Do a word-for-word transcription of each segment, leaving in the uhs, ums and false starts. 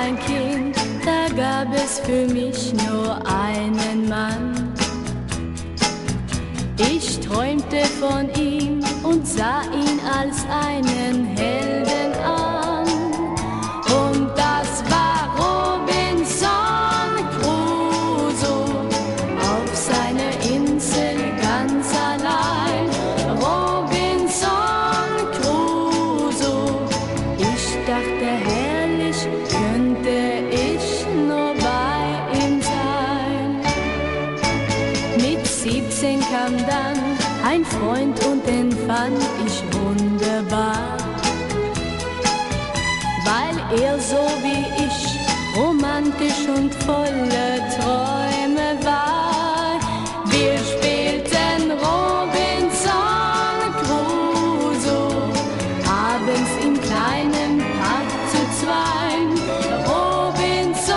ein Kind, da gab es für mich nur einen Mann. Ich träumte von ihm und sah ihn als einen Helden an. Und das war Robinson Crusoe auf seiner Insel ganz allein. Robinson Crusoe, ich dachte herrlich, könnte ich nur bei ihm sein. Mit siebzehn kam dann ein Freund und den fand ich wunderbar, weil er so wie ich romantisch und voller Träume war. Wir spielten Robinson Crusoe abends im kleinen Park zu zweien. Robinson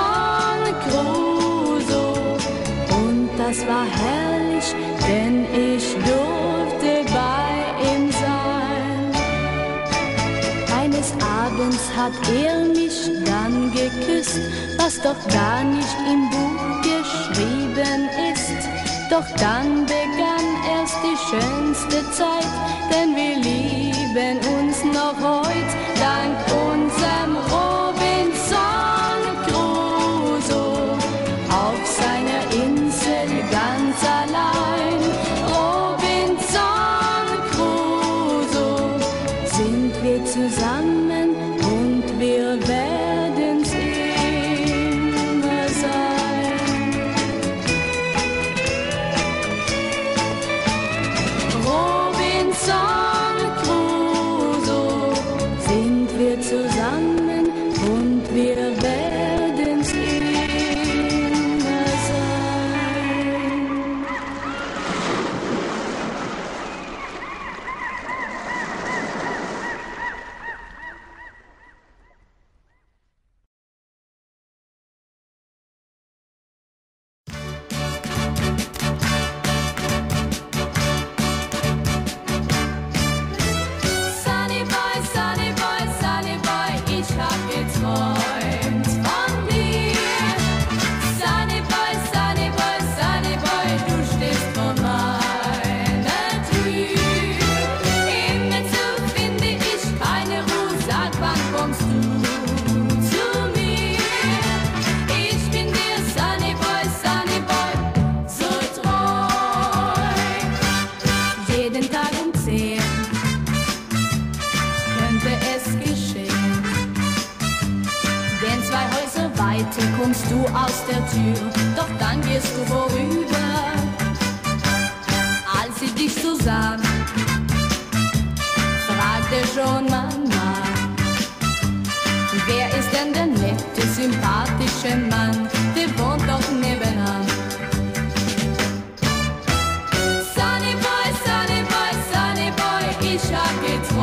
Crusoe, und das war herrlich, denn ich durfte bei ihm sein. Eines Abends hat er mich dann geküsst, was doch gar nicht im Buch geschrieben ist. Doch dann begann erst die schönste Zeit, denn wir lieben uns noch heut, dank unserem Robinson Crusoe auf seiner Insel ganz allein. Robinson Crusoe, sind wir zusammen und wir werden's immer sein. Robinson Crusoe, sind wir zusammen und wir werden's kommst du aus der Tür, doch dann gehst du vorüber. Als ich dich so sah, fragte schon Mama, wer ist denn der nette, sympathische Mann, der wohnt doch nebenan? Sunny Boy, Sunny Boy, Sunny Boy, ich hab geträumt.